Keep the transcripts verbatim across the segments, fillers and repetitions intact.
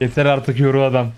Yeter artık Yoru adam.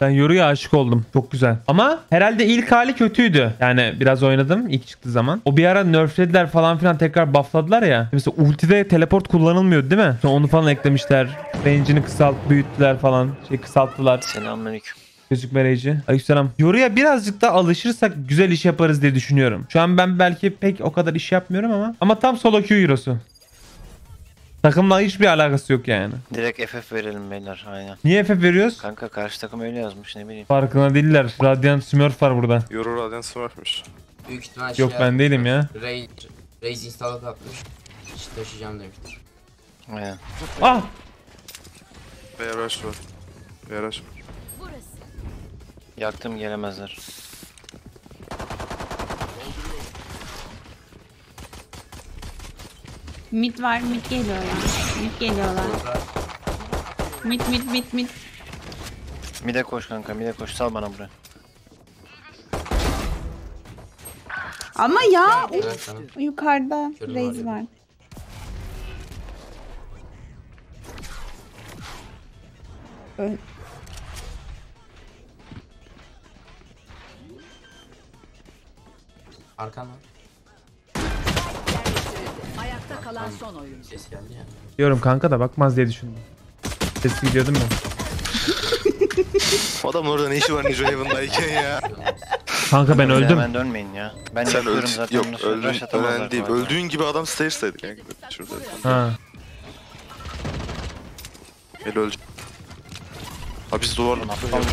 Ben Yoru'ya aşık oldum. Çok güzel. Ama herhalde ilk hali kötüydü. Yani biraz oynadım ilk çıktığı zaman. O bir ara nerflediler falan filan, tekrar buffladılar ya. Mesela ultide teleport kullanılmıyor değil mi? Sonra onu falan eklemişler. Range'ini kısalt, büyüttüler falan. Şey kısalttılar. Selamünaleyküm. Gözükme Rage'i. Aleykümselam. Yoru'ya birazcık da alışırsak güzel iş yaparız diye düşünüyorum. Şu an ben belki pek o kadar iş yapmıyorum ama. Ama tam solo Q Euro'su. Takımla hiçbir alakası yok yani. Direkt F F verelim beyler, aynen. Niye F F veriyoruz? Kanka karşı takım öyle yazmış, ne bileyim. Farkına değiller. Radiant Smurf var burada. Yoru Radiant Smurf'miş. Büyük ihtimal şey. Yok ben değilim ya. Raze, Raze install'a atmış. Hiç taşıyacağım demektir. Aynen. Ah! Beyler rush var. Beyler rush var. Yaktım, gelemezler. Mid var, mid geliyorlar. Mid geliyorlar. Mid mid mid mid. Mid'e koş kanka, mid'e koş. Sal bana buraya. Ama ya uf, yukarıda Raze var. Öl. Arkana. Ayakta kalan son oyuncu. Ses geldi ya. Diyorum kanka da bakmaz diye düşündüm. Ses gidiyordum ben. Adam orada ne işi var Ninja Raven'dayken ya. Kanka ben öldüm. Hemen dönmeyin ya. Ben sen öldün. Zaten yok öldün. Ölen değil. Öldüğün gibi adam stair'saydı kanka. Şurada. Ha. El öldü. Abi biz duvarla atladık.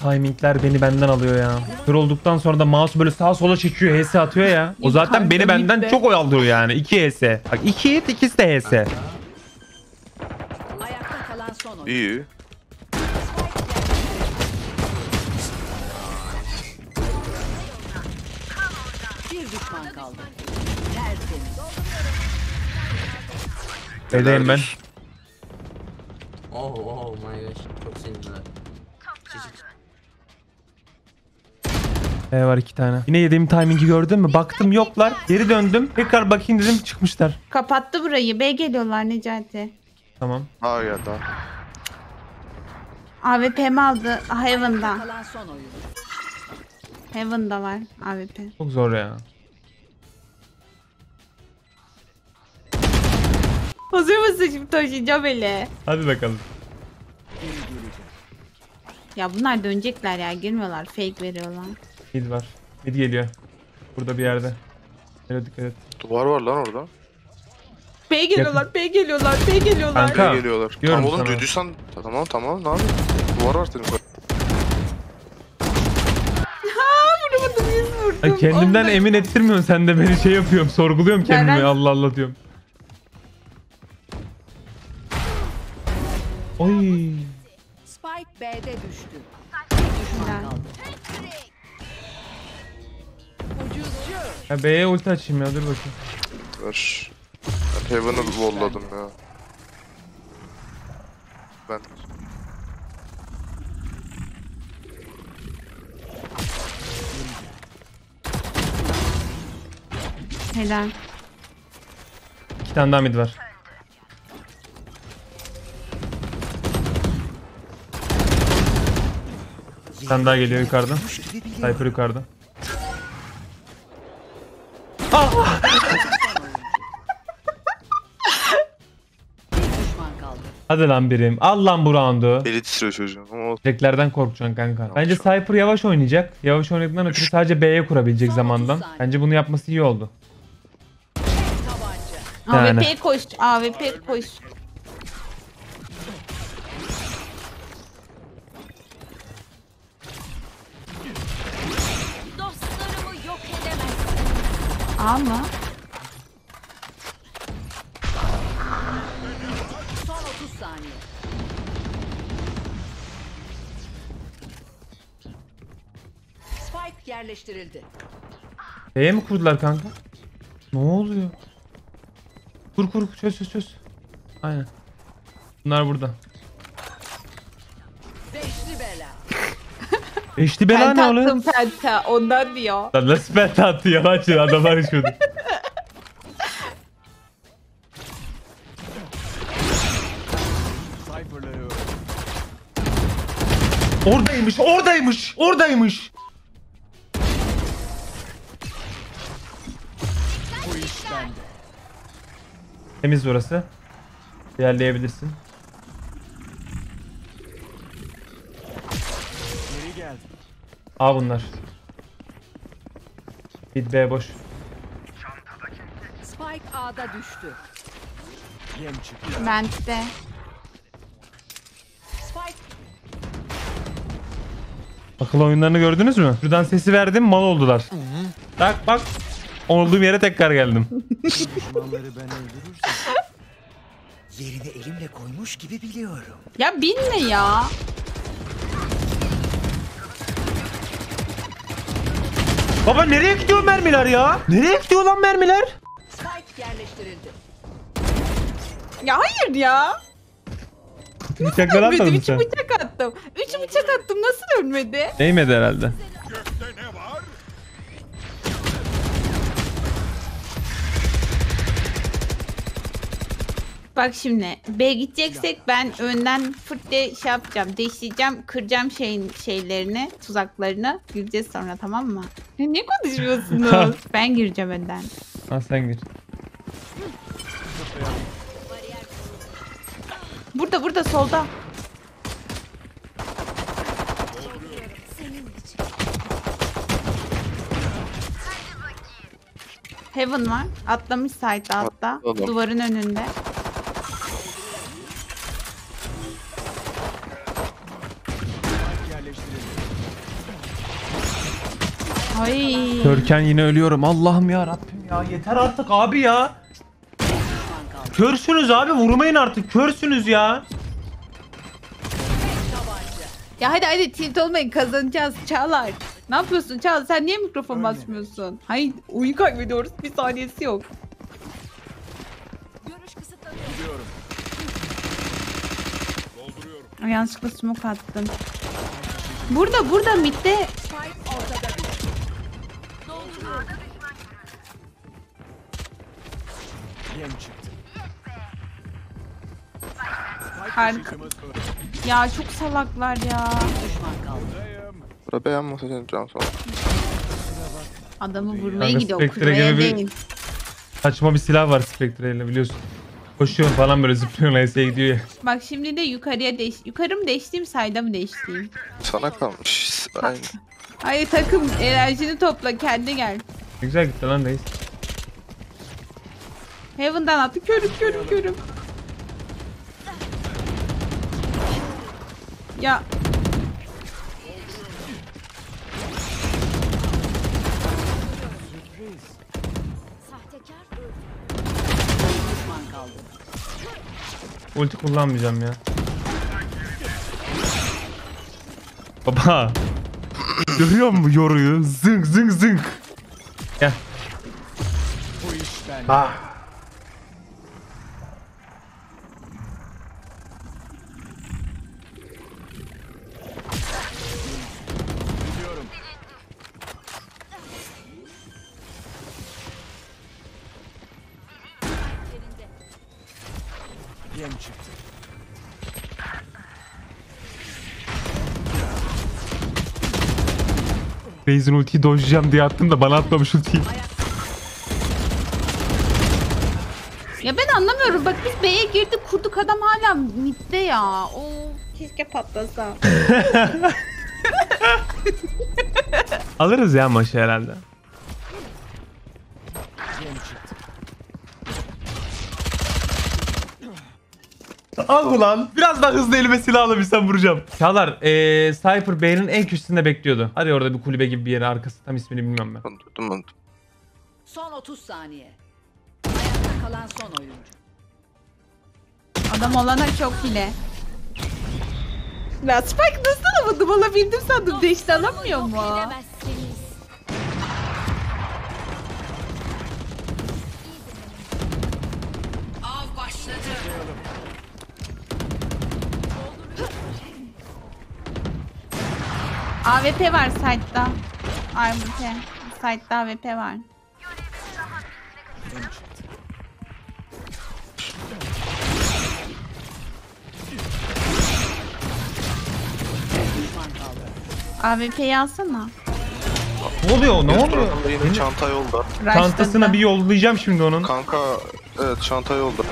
Timingler beni benden alıyor ya. Kör olduktan sonra da mouse böyle sağa sola çekiyor, H S atıyor ya. O zaten beni benden çok oyalıyor yani. iki H S. Bak iki hit, ikisi de H S. İyi. Bir düşman kaldı. Edeyim ben. Oh oh my gosh. Çok sinirler. E var iki tane. Yine yediğim timingi gördün mü? Baktım yoklar. Geri döndüm. Tekrar bakayım dedim, çıkmışlar. Kapattı burayı. B geliyorlar Necati. Tamam. A ya da. A W P'mi aldı. Heaven'da. Heaven'da var A W P. Çok zor ya. Hazır mısın şimdi taşıyacağım hele? Hadi bakalım. Ya bunlar dönecekler ya, girmiyorlar, fake veriyorlar. Mid var, mid geliyor. Burada bir yerde. Öyle dikkat et. Duvar var lan orada. B geliyorlar, B geliyorlar, B geliyorlar. Kanka. B geliyorlar. Tamam oğlum sana. Duyduysan tamam tamam ne yapayım? Duvar var senin. Haa vuramadım, yüz vurdum. Ay, kendimden ondan emin ettirmiyorsun sen de beni, şey yapıyorum, sorguluyorum kendimi. Neren? Allah Allah diyorum. Oy. Spike B'de düştü. Düşman kaldı. Ya B'ye ulti açayım ya, dur bakayım. Dur. Heaven'ı volladım ya. Ben. Helal. İki tane daha mid var. Bir tane daha geliyor yukarıdan. Cypher yukarıda. Hadi lan birim. Al lan bu roundu. Eli titriyor çocuğum. Jacklerden korkacaksın kanka. Bence Cypher yavaş oynayacak. Yavaş oynadıktan ötürü sadece B'ye kurabilecek zamandan. Bence bunu yapması iyi oldu. Yani. A W P koş. A W P koş. Ama son otuz saniye. Spike yerleştirildi. B'ye mi kurdular kanka? Ne oluyor? Kur kur çöz çöz çöz. Aynen. Bunlar burada. Beşli bela. Beşli bela ne oluyor? Penta attım penta. Ondan diyor. Lan nasıl penta attı? Yalan şey. Adamlar içiyordu. Oradaymış, oradaymış, oradaymış. Bu iş bende. Temiz burası. Yerleyebilirsin. Geri gel. Aa bunlar. Mid B boş. Spike A'da düştü. Yem çıktı. Bende. Akıl oyunlarını gördünüz mü? Şuradan sesi verdim, mal oldular. Hı hı. Bak bak. Olduğum yere tekrar geldim. Düşmanları ben öldürürsem yerini elimle koymuş gibi biliyorum. Ya binme ya. Baba nereye gidiyor mermiler ya? Nereye gidiyor lan mermiler? Spike yerleştirildi. Ya hayır ya. Bıçaklar atmadın mı sen? Bıçak attım. Üç bıçak attım. Nasıl ölmedi? Değmedi herhalde. Gökte ne var? Bak şimdi. B gideceksek ben önden fırtde şey yapacağım. Deşleyeceğim. Kıracağım şeyin şeylerini. Tuzaklarını. Gireceğiz sonra, tamam mı? Ya niye konuşuyorsunuz? Ben gireceğim önden. Ha sen gir. Burada burada solda. Heaven var. Atlamış side'da hatta. Duvarın önünde. Ay. Körken yine ölüyorum. Allah'ım ya Rabbim ya. Yeter artık abi ya. Körsünüz abi, vurmayın artık, körsünüz ya. Ya hadi hadi tilt olmayın, kazanacağız Çağlar. Ne yapıyorsun Çağlar, sen niye mikrofon öyle basmıyorsun? Hayır, oyun kaybediyoruz, bir saniyesi yok. Görüş kısıtlanıyor. Yanlışlıkla smoke attım. Burada burada midde. Harika. Ya çok salaklar ya. Buraya mı seçeceğim canım? Adamı vurmaya yani gidiyor. Kırmaya değil. Saçma bir silah var Spectre ile biliyorsun. Koşuyor falan böyle, zıplıyor neyse gidiyor ya. Bak şimdi de yukarıya değiş. Yukarı mı değiştiğim, sayda mı değiştiğim? Sana kalmış. Aynen. Hayır takım enerjini topla, kendi gel. Güzel gitti lan reis. Heaven'dan attı, körüm körüm körüm. Ya. Ulti kullanmayacağım ya. Baba. Görüyor musun Yoru'yu? Zınk zınk zınk. Gel. Bu iş bende. Ah. Raze'in ultiyi dojacağım diye attım da bana atmamış ultiyi. Ya ben anlamıyorum, bak biz B'ye girdik kurduk, adam hala midde ya. Oo, keşke patlasa. Alırız ya maçı herhalde. Al ulan. Biraz daha hızlı elime silah alabilsem vuracağım. Çağlar, ee, Cypher B'nin en köşesinde bekliyordu. Hadi orada bir kulübe gibi bir yere, arkası. Tam ismini bilmiyorum ben. Anladım, anladım. Son otuz saniye. Ayakta kalan son oyuncu. Adam olana çok hile. Ya Spike nasıl alamadım? Alabildim sandım. Deşte alamıyor mu? Av başladı. A W P var site'da. A W P. Site'da A W P var. A W P'yi alsana. Ne oluyor? Ne oluyor? Yine çanta yolda. Çantasına bir yollayacağım şimdi onun. Kanka, evet çanta yolda.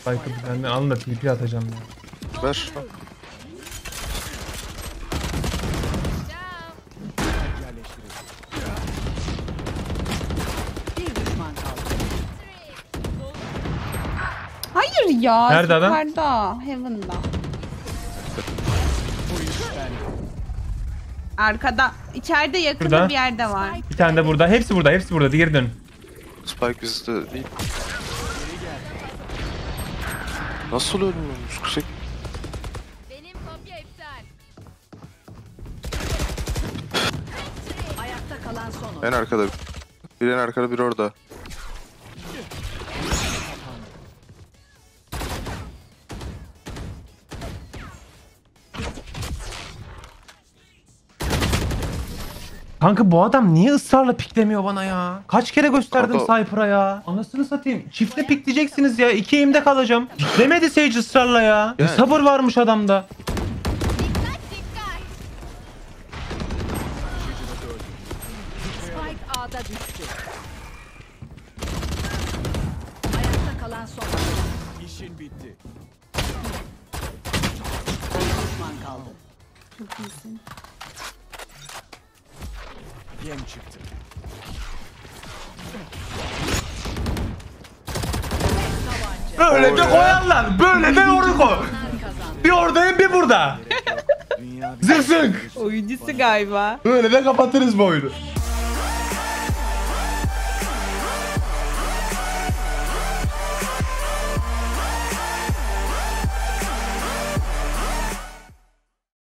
Spike'ı ben de alın da P P atacağım ya. Ver. Hayır ya. Nerede adam? Yukarıda. Heaven'da. Arkada. İçeride yakında burada. Bir yerde var. Bir tane de burada. Hepsi burada. Hepsi burada. Geri dön. Spike bizde değil. Nasıl ölmüyormuş kusek? Benim kopya iptal. Ayakta kalan son. En arkada. Bir en arkada bir orada. Kanka bu adam niye ısrarla piklemiyor bana ya? Kaç kere gösterdim Cypher'a ya? Anasını satayım. Çifte pikleyeceksiniz ya. İki eğimde kalacağım. Demedi Sage ısrarla ya. Yani. Sabır varmış adamda. Dikkat dikkat. Spike A'da düştü. Ayakta kalan son. İşin bitti. Düşman kaldı. Çok iyisin. Yem çıktı. Böyle de koyarlar. Böyle de orada koy. Bir oradayım bir burada. Zık zık. Oyuncusu galiba. Böyle de kapatırız bu oyunu.